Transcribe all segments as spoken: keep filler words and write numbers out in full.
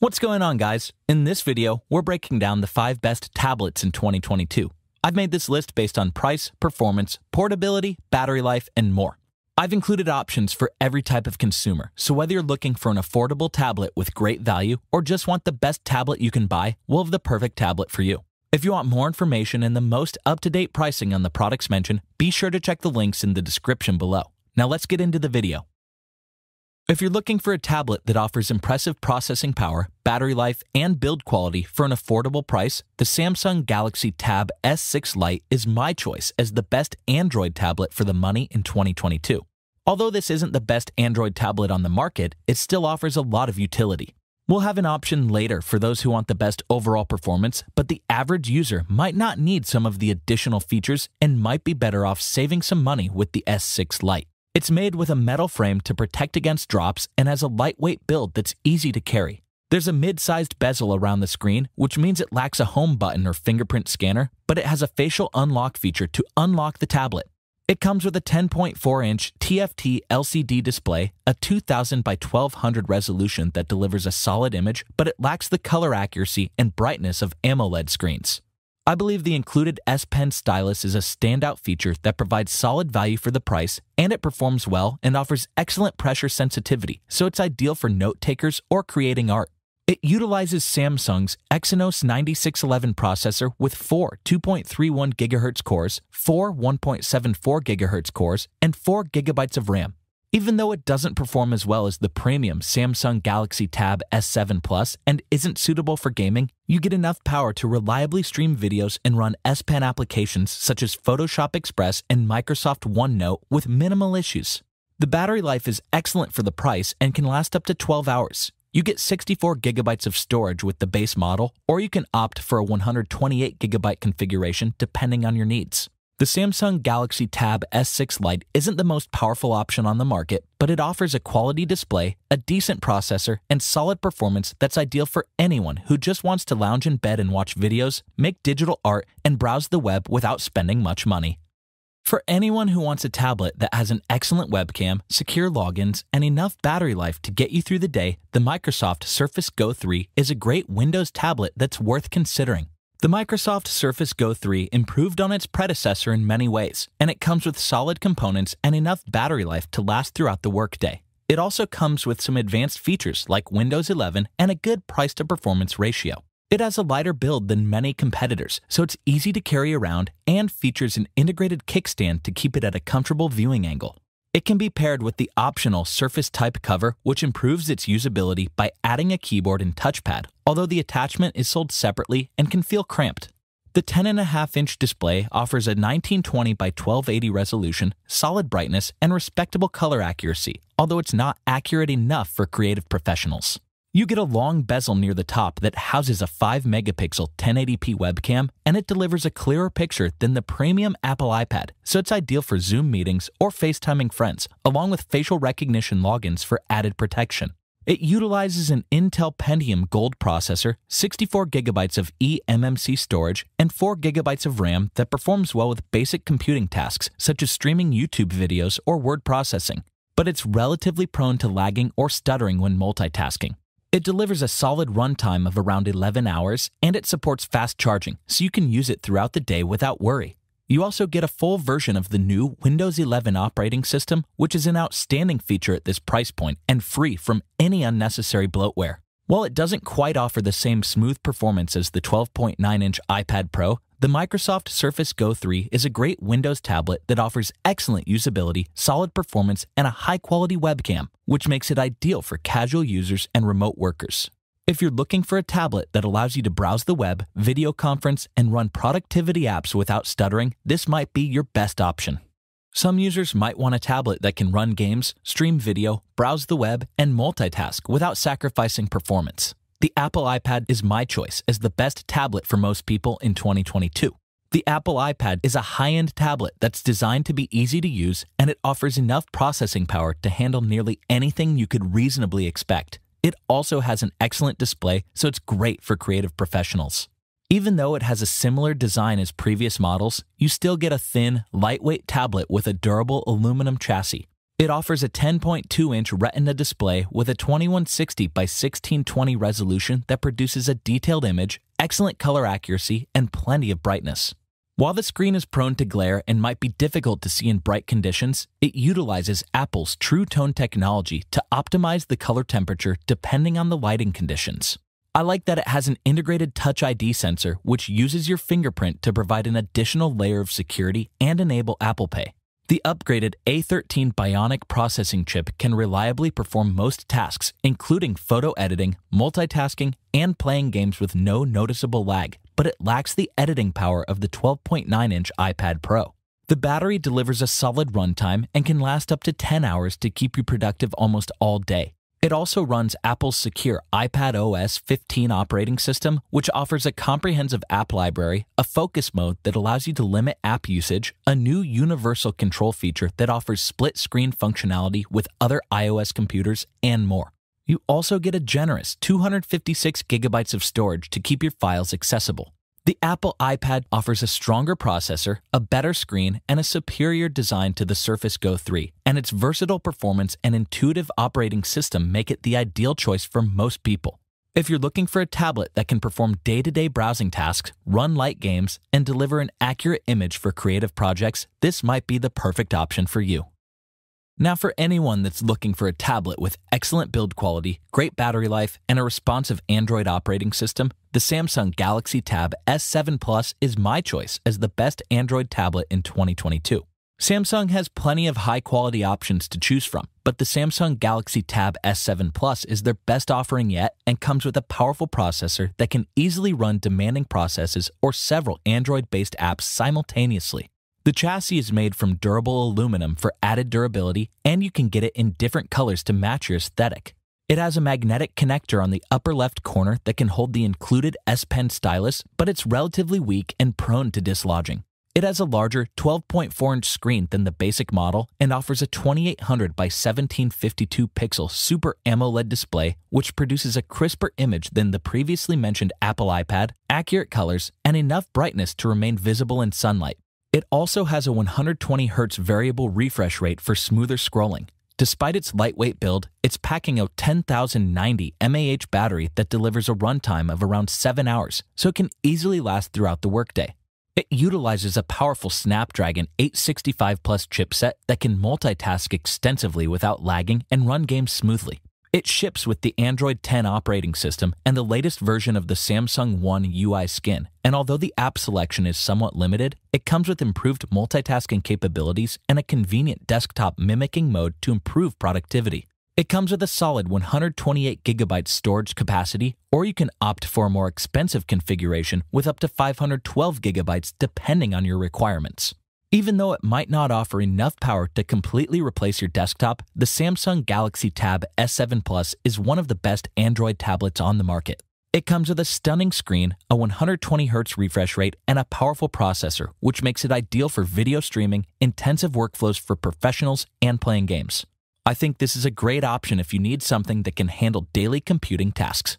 What's going on, guys? In this video, we're breaking down the five best tablets in twenty twenty-two. I've made this list based on price, performance, portability, battery life, and more. I've included options for every type of consumer, so whether you're looking for an affordable tablet with great value or just want the best tablet you can buy, we'll have the perfect tablet for you. If you want more information and the most up-to-date pricing on the products mentioned, be sure to check the links in the description below. Now let's get into the video. If you're looking for a tablet that offers impressive processing power, battery life, and build quality for an affordable price, the Samsung Galaxy Tab S six Lite is my choice as the best Android tablet for the money in twenty twenty-two. Although this isn't the best Android tablet on the market, it still offers a lot of utility. We'll have an option later for those who want the best overall performance, but the average user might not need some of the additional features and might be better off saving some money with the S six Lite. It's made with a metal frame to protect against drops and has a lightweight build that's easy to carry. There's a mid-sized bezel around the screen, which means it lacks a home button or fingerprint scanner, but it has a facial unlock feature to unlock the tablet. It comes with a ten point four inch T F T L C D display, a two thousand by twelve hundred resolution that delivers a solid image, but it lacks the color accuracy and brightness of AMOLED screens. I believe the included S Pen stylus is a standout feature that provides solid value for the price, and it performs well and offers excellent pressure sensitivity, so it's ideal for note takers or creating art. It utilizes Samsung's Exynos ninety-six eleven processor with four two point three one gigahertz cores, four one point seven four gigahertz cores, and four gigabytes of RAM. Even though it doesn't perform as well as the premium Samsung Galaxy Tab S seven Plus and isn't suitable for gaming, you get enough power to reliably stream videos and run S Pen applications such as Photoshop Express and Microsoft OneNote with minimal issues. The battery life is excellent for the price and can last up to twelve hours. You get sixty-four gigabytes of storage with the base model, or you can opt for a one hundred twenty-eight gigabyte configuration depending on your needs. The Samsung Galaxy Tab S six Lite isn't the most powerful option on the market, but it offers a quality display, a decent processor, and solid performance that's ideal for anyone who just wants to lounge in bed and watch videos, make digital art, and browse the web without spending much money. For anyone who wants a tablet that has an excellent webcam, secure logins, and enough battery life to get you through the day, the Microsoft Surface Go three is a great Windows tablet that's worth considering. The Microsoft Surface Go three improved on its predecessor in many ways, and it comes with solid components and enough battery life to last throughout the workday. It also comes with some advanced features like Windows eleven and a good price-to-performance ratio. It has a lighter build than many competitors, so it's easy to carry around and features an integrated kickstand to keep it at a comfortable viewing angle. It can be paired with the optional Surface Type cover, which improves its usability by adding a keyboard and touchpad, although the attachment is sold separately and can feel cramped. The ten point five inch display offers a nineteen twenty by twelve eighty resolution, solid brightness, and respectable color accuracy, although it's not accurate enough for creative professionals. You get a long bezel near the top that houses a five megapixel ten eighty p webcam, and it delivers a clearer picture than the premium Apple iPad, so it's ideal for Zoom meetings or FaceTiming friends, along with facial recognition logins for added protection. It utilizes an Intel Pentium Gold processor, sixty-four gigabytes of eMMC storage, and four gigabytes of RAM that performs well with basic computing tasks such as streaming YouTube videos or word processing, but it's relatively prone to lagging or stuttering when multitasking. It delivers a solid runtime of around eleven hours, and it supports fast charging, so you can use it throughout the day without worry. You also get a full version of the new Windows eleven operating system, which is an outstanding feature at this price point and free from any unnecessary bloatware. While it doesn't quite offer the same smooth performance as the twelve point nine inch iPad Pro, the Microsoft Surface Go three is a great Windows tablet that offers excellent usability, solid performance, and a high-quality webcam, which makes it ideal for casual users and remote workers. If you're looking for a tablet that allows you to browse the web, video conference, and run productivity apps without stuttering, this might be your best option. Some users might want a tablet that can run games, stream video, browse the web, and multitask without sacrificing performance. The Apple iPad is my choice as the best tablet for most people in twenty twenty-two. The Apple iPad is a high-end tablet that's designed to be easy to use, and it offers enough processing power to handle nearly anything you could reasonably expect. It also has an excellent display, so it's great for creative professionals. Even though it has a similar design as previous models, you still get a thin, lightweight tablet with a durable aluminum chassis. It offers a ten point two inch Retina display with a twenty-one sixty by sixteen twenty resolution that produces a detailed image, excellent color accuracy, and plenty of brightness. While the screen is prone to glare and might be difficult to see in bright conditions, it utilizes Apple's True Tone technology to optimize the color temperature depending on the lighting conditions. I like that it has an integrated Touch I D sensor which uses your fingerprint to provide an additional layer of security and enable Apple Pay. The upgraded A thirteen Bionic processing chip can reliably perform most tasks, including photo editing, multitasking, and playing games with no noticeable lag, but it lacks the editing power of the twelve point nine inch iPad Pro. The battery delivers a solid runtime and can last up to ten hours to keep you productive almost all day. It also runs Apple's secure iPadOS fifteen operating system, which offers a comprehensive app library, a focus mode that allows you to limit app usage, a new universal control feature that offers split-screen functionality with other iOS computers, and more. You also get a generous two hundred fifty-six gigabytes of storage to keep your files accessible. The Apple iPad offers a stronger processor, a better screen, and a superior design to the Surface Go three, and its versatile performance and intuitive operating system make it the ideal choice for most people. If you're looking for a tablet that can perform day-to-day browsing tasks, run light games, and deliver an accurate image for creative projects, this might be the perfect option for you. Now, for anyone that's looking for a tablet with excellent build quality, great battery life, and a responsive Android operating system, the Samsung Galaxy Tab S seven Plus is my choice as the best Android tablet in twenty twenty-two. Samsung has plenty of high-quality options to choose from, but the Samsung Galaxy Tab S seven Plus is their best offering yet and comes with a powerful processor that can easily run demanding processes or several Android-based apps simultaneously. The chassis is made from durable aluminum for added durability, and you can get it in different colors to match your aesthetic. It has a magnetic connector on the upper left corner that can hold the included S Pen stylus, but it's relatively weak and prone to dislodging. It has a larger twelve point four inch screen than the basic model and offers a twenty-eight hundred by seventeen fifty-two pixel Super AMOLED display, which produces a crisper image than the previously mentioned Apple iPad, accurate colors, and enough brightness to remain visible in sunlight. It also has a one hundred twenty hertz variable refresh rate for smoother scrolling. Despite its lightweight build, it's packing a ten thousand ninety milliamp hour battery that delivers a runtime of around seven hours, so it can easily last throughout the workday. It utilizes a powerful Snapdragon eight sixty-five plus chipset that can multitask extensively without lagging and run games smoothly. It ships with the Android ten operating system and the latest version of the Samsung One U I skin, and although the app selection is somewhat limited, it comes with improved multitasking capabilities and a convenient desktop mimicking mode to improve productivity. It comes with a solid one hundred twenty-eight gigabytes storage capacity, or you can opt for a more expensive configuration with up to five hundred twelve gigabytes depending on your requirements. Even though it might not offer enough power to completely replace your desktop, the Samsung Galaxy Tab S seven Plus is one of the best Android tablets on the market. It comes with a stunning screen, a one hundred twenty hertz refresh rate, and a powerful processor, which makes it ideal for video streaming, intensive workflows for professionals, and playing games. I think this is a great option if you need something that can handle daily computing tasks.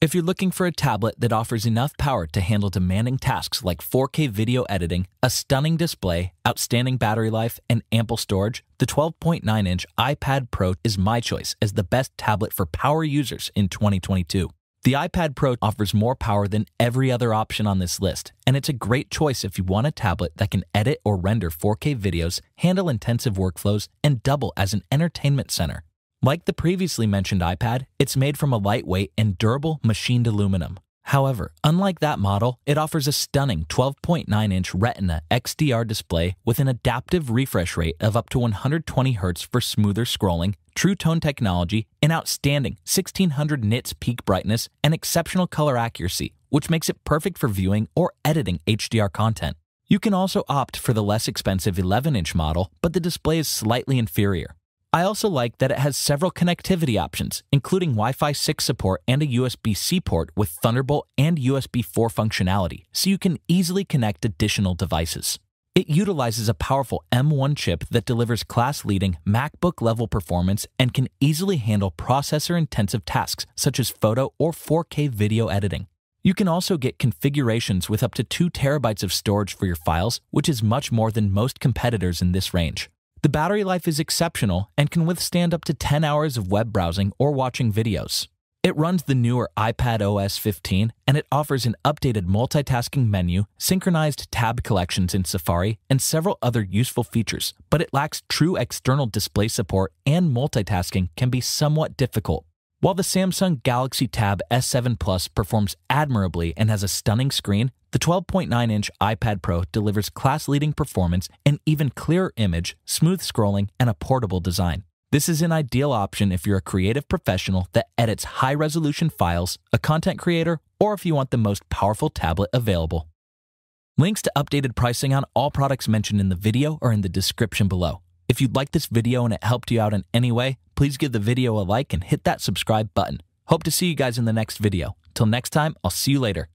If you're looking for a tablet that offers enough power to handle demanding tasks like four K video editing, a stunning display, outstanding battery life, and ample storage, the twelve point nine inch iPad Pro is my choice as the best tablet for power users in twenty twenty-two. The iPad Pro offers more power than every other option on this list, and it's a great choice if you want a tablet that can edit or render four K videos, handle intensive workflows, and double as an entertainment center. Like the previously mentioned iPad, it's made from a lightweight and durable machined aluminum. However, unlike that model, it offers a stunning twelve point nine inch Retina X D R display with an adaptive refresh rate of up to one hundred twenty hertz for smoother scrolling, True Tone technology, an outstanding sixteen hundred nits peak brightness, and exceptional color accuracy, which makes it perfect for viewing or editing H D R content. You can also opt for the less expensive eleven inch model, but the display is slightly inferior. I also like that it has several connectivity options, including Wi-Fi six support and a U S B C port with Thunderbolt and U S B four functionality, so you can easily connect additional devices. It utilizes a powerful M one chip that delivers class-leading MacBook-level performance and can easily handle processor-intensive tasks such as photo or four K video editing. You can also get configurations with up to two terabytes of storage for your files, which is much more than most competitors in this range. The battery life is exceptional and can withstand up to ten hours of web browsing or watching videos. It runs the newer iPadOS fifteen, and it offers an updated multitasking menu, synchronized tab collections in Safari, and several other useful features, but it lacks true external display support, and multitasking can be somewhat difficult. While the Samsung Galaxy Tab S seven Plus performs admirably and has a stunning screen, the twelve point nine inch iPad Pro delivers class-leading performance, an even clearer image, smooth scrolling, and a portable design. This is an ideal option if you're a creative professional that edits high-resolution files, a content creator, or if you want the most powerful tablet available. Links to updated pricing on all products mentioned in the video are in the description below. If you'd like this video and it helped you out in any way, please give the video a like and hit that subscribe button. Hope to see you guys in the next video. Till next time, I'll see you later.